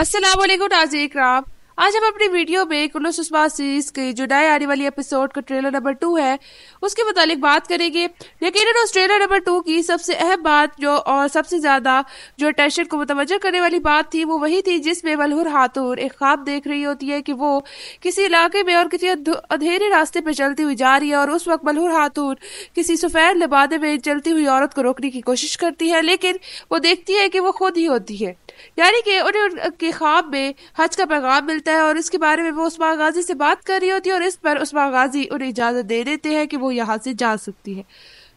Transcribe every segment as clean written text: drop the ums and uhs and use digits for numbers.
अस्सलामुअलैकुम नाज़रीन इकराम, आज हम अपनी वीडियो में कुरुलुस उस्मान सीरीज़ की जो नए आने वाली एपिसोड का ट्रेलर नंबर 2 है उसके मुतालिक बात करेंगे। यकीनन उस ट्रेलर नंबर 2 की सबसे अहम बात जो और सबसे ज़्यादा जो अटेंशन को मुतवज्जो करने वाली बात थी वो वही थी जिसमें मलहुन खातून एक ख्वाब देख रही होती है कि वो किसी इलाके में और किसी अंधेरे रास्ते पर चलती हुई जा रही है और उस वक्त मलहुन खातून किसी सफ़ेद लिबादे में चलती हुई औरत को रोकने की कोशिश करती है, लेकिन वो देखती है कि वो खुद ही होती है। यानी कि उन्हें उनके ख्वाब में हज का पैगाम मिलता है और इसके बारे में वो उस्मान गाजी से बात कर रही होती है और इस पर उस्मान गाजी उन्हें इजाज़त दे देते हैं कि वो यहाँ से जा सकती है।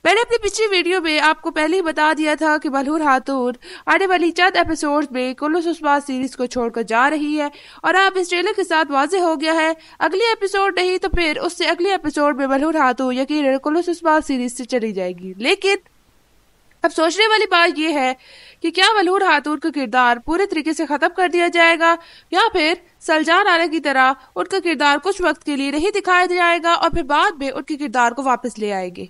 मैंने अपनी पिछली वीडियो में आपको पहले ही बता दिया था कि मलहुन खातून आने वाली चंद एपिसोड में कुरुलुस उस्मान सीरीज़ को छोड़कर जा रही है और अब इस ट्रेलर के साथ वाज़ेह हो गया है अगले एपिसोड नहीं तो फिर उससे अगले एपिसोड में मलहुन खातून यकीनन कुरुलुस उस्मान सीरीज़ से चली जाएगी। लेकिन अब सोचने वाली बात यह है कि क्या मलहुन खातून का किरदार पूरे तरीके से ख़त्म कर दिया जाएगा या फिर सलजान आला की तरह उनका किरदार कुछ वक्त के लिए नहीं दिखाया जाएगा और फिर बाद में उनके किरदार को वापस ले आएंगे।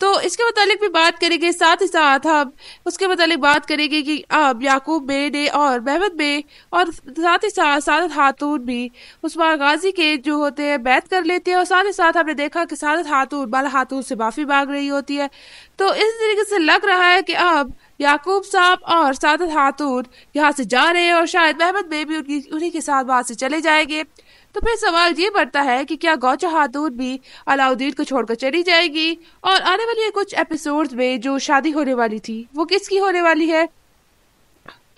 तो इसके मतलब भी बात करेंगे, साथ ही साथ हम उसके मतलब बात करेंगे कि अब याकूब बे ने और महमद बे और साथ ही साथ सादत खातून भी उस्मान गाजी के जो होते हैं बैत कर लेते हैं और साथ ही साथ हमने देखा कि सादत खातून बाला खातून से माफ़ी मांग रही होती है। तो इस तरीके से लग रहा है कि अब याकूब साहब और सादत खातून यहाँ से जा रहे हैं और शायद महमद बे भी उन्हीं के साथ वहाँ से चले जाएंगे। तो फिर सवाल ये बढ़ता है कि क्या गौचा खातून भी अलाउद्दीन को छोड़कर चली जाएगी और आने वाली कुछ एपिसोड्स में जो शादी होने वाली थी वो किसकी होने वाली है,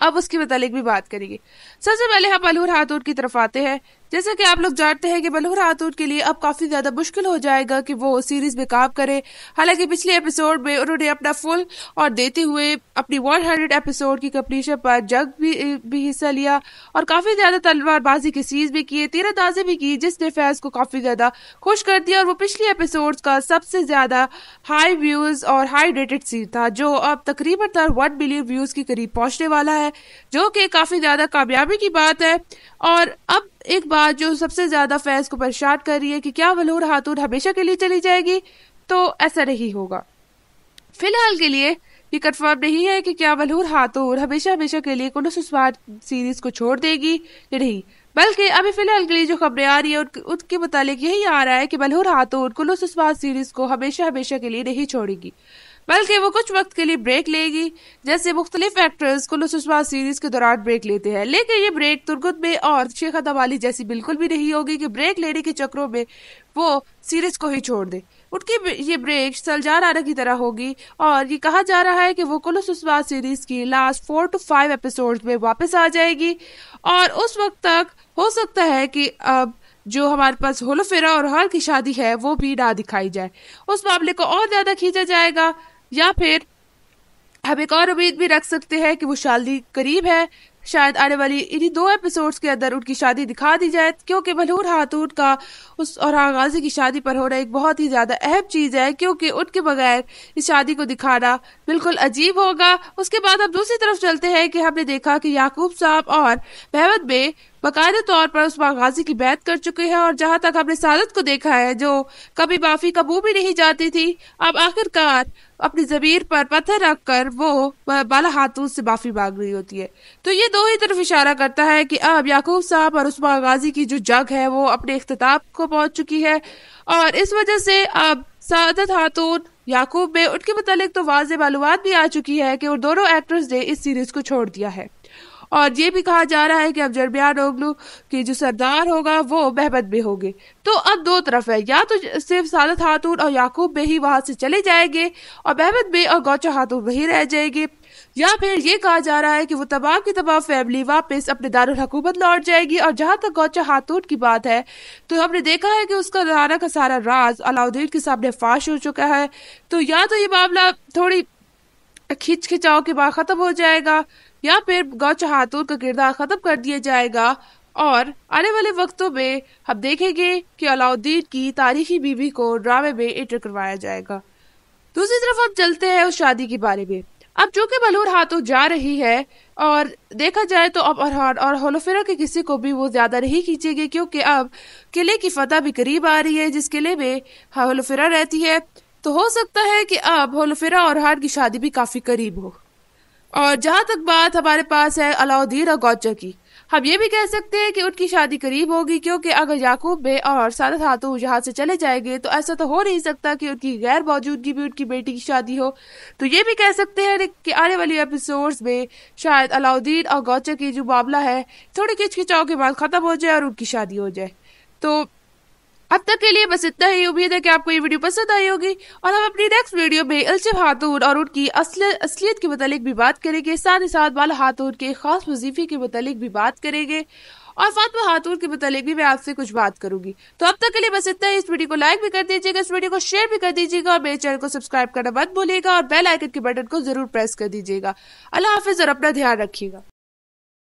अब उसके मतलब भी बात करेंगे। सबसे पहले हम मलहुन खातून की तरफ आते हैं। जैसा कि आप लोग जानते हैं कि मलहुन खातून के लिए अब काफ़ी ज़्यादा मुश्किल हो जाएगा कि वो सीरीज़ में काम करे। हालांकि पिछले एपिसोड में उन्होंने अपना फुल और देते हुए अपनी 100 एपिसोड की कंप्लीशन पर जंग भी हिस्सा लिया और काफ़ी ज़्यादा तलवारबाजी के सीरीज भी किए, तीरंदाजी भी की, जिसने फैंस को काफ़ी ज़्यादा खुश कर दिया और वो पिछले एपिसोड का सबसे ज़्यादा हाई व्यूज़ और हाई रेटेड सीरीज था जो अब तकरीबन 1 मिलियन व्यूज़ के करीब पहुँचने वाला है, जो कि काफ़ी ज़्यादा कामयाबी की बात है। और अब एक बात जो सबसे ज़्यादा फैंस को परेशान कर रही है कि क्या मलहुन खातून हमेशा के लिए चली जाएगी, तो ऐसा नहीं होगा। फिलहाल के लिए ये कन्फर्म नहीं है कि क्या मलहुन खातून हमेशा के लिए कुरुलुस उस्मान सीरीज़ को छोड़ देगी या नहीं, बल्कि अभी फ़िलहाल के लिए जो खबरें आ रही है उसके मुतालिक यही आ रहा है कि मलहुन खातून कुरुलुस उस्मान सीरीज़ को हमेशा के लिए नहीं छोड़ेगी, बल्कि वो कुछ वक्त के लिए ब्रेक लेगी, जैसे मुख्तलिफ एक्टर्स कुरुलुस उस्मान सीरीज़ के दौरान ब्रेक लेते हैं। लेकिन ये ब्रेक तुर्गुत में और शेखा दवाली जैसी बिल्कुल भी नहीं होगी कि ब्रेक लेने के चक्रों में वो सीरीज़ को ही छोड़ दे। उनकी ये ब्रेक सलजान आरा की तरह होगी और ये कहा जा रहा है कि वो कुरुलुस उस्मान सीरीज़ की लास्ट 4 से 5 एपिसोड में वापस आ जाएगी और उस वक्त तक हो सकता है कि अब जो हमारे पास होलोफेरा और हाल की शादी है वो भी ना दिखाई जाए, उस मामले को और ज़्यादा खींचा जाएगा। या फिर हम एक और उम्मीद भी रख सकते हैं कि वो शादी करीब है, शायद आने वाली इन्हीं 2 एपिसोड्स के अंदर उनकी शादी दिखा दी जाए, क्योंकि मलहुन खातून का उस और गाजी की शादी पर होना एक बहुत ही ज़्यादा अहम चीज़ है, क्योंकि उनके बगैर इस शादी को दिखाना बिल्कुल अजीब होगा। उसके बाद हम दूसरी तरफ चलते हैं कि हमने देखा कि याकूब साहब और महमद बे बाकायदा तौर पर उस्मान गाजी की बैत कर चुके हैं और जहाँ तक हमने सादत को देखा है जो कभी माफ़ी का मुँह भी नहीं जाती थी, अब आखिरकार अपनी ज़मीर पर पत्थर रख कर वो बाला खातून से माफ़ी मांग रही होती है। तो ये दो ही तरफ इशारा करता है कि अब याकूब साहब और उस्मान गाजी की जो जंग है वो अपने इख्तिताम को पहुँच चुकी है और इस वजह से अब सादत खातून याकूब बे उनके मुतालिक तो वाज़ेह मालूमात भी आ चुकी है कि वो दोनों एक्टर्स ने इस सीरीज़ को छोड़ दिया है और ये भी कहा जा रहा है कि अब जरबियान ओगलू के जो सरदार होगा वो महमद बे होंगे। तो अब दो तरफ है, या तो सिर्फ सादत खातून और याकूब बे ही वहाँ से चले जाएंगे और महमद बे और गौचा खातून वहीं रह जाएंगे, या फिर ये कहा जा रहा है कि वो तमाम की तमाम फैमिली वापस अपने दारुल हुकूमत लौट जाएगी। और जहाँ तक गौचा खातून की बात है तो हमने देखा है कि उसका सारा का सारा राज अलाउद्दीन के सामने फाश हो चुका है, तो या तो ये मामला थोड़ी खिंच खिंचाव के बाद ख़त्म हो जाएगा या फिर गौचा खातून का किरदार ख़त्म कर दिया जाएगा और आने वाले वक्तों में हम देखेंगे कि अलाउद्दीन की तारीखी बीवी को ड्रामे में एंटर करवाया जाएगा। दूसरी तरफ हम चलते हैं उस शादी के बारे में। अब चूँकि मलहुन खातून जा रही है और देखा जाए तो अब अरहान और होलोफेरा के किसी को भी वो ज़्यादा नहीं खींचेंगे, क्योंकि अब किले की फतह भी करीब आ रही है जिस किले में होलोफेरा रहती है, तो हो सकता है कि अब होलोफेरा और अरहान की शादी भी काफ़ी करीब हो। और जहाँ तक बात हमारे पास है अलाउद्दीन और गौचर की, हम ये भी कह सकते हैं कि उनकी शादी करीब होगी, क्योंकि अगर याकूब बे और सारत खातून यहाँ से चले जाएंगे तो ऐसा तो हो नहीं सकता कि उनकी गैर मौजूदगी में उनकी बेटी की शादी हो। तो ये भी कह सकते हैं कि आने वाली एपिसोड्स में शायद अलाउद्दीन और गौचर की जो मामला है थोड़ी खिचखिचाव के बाद ख़त्म हो जाए और उनकी शादी हो जाए। तो अब तक के लिए बस इतना ही। उम्मीद है कि आपको ये वीडियो पसंद आई होगी और हम अपनी नेक्स्ट वीडियो में इल्तुतमिश खातून और उनकी असलियत के मुतालिक भी बात करेंगे, साथ ही साथ माला खातून के ख़ास वजीफे के मुतालिक भी बात करेंगे और फातिमा खातून के मुतालिक भी मैं आपसे कुछ बात करूँगी। तो अब तक के लिए बस इतना ही। इस वीडियो को लाइक भी कर दीजिएगा, इस वीडियो को शेयर भी कर दीजिएगा और मेरे चैनल को सब्सक्राइब करना मत भूलिएगा और बेल आइकन के बटन को ज़रूर प्रेस कर दीजिएगा। अल्लाह हाफिज़ और अपना ध्यान रखिएगा।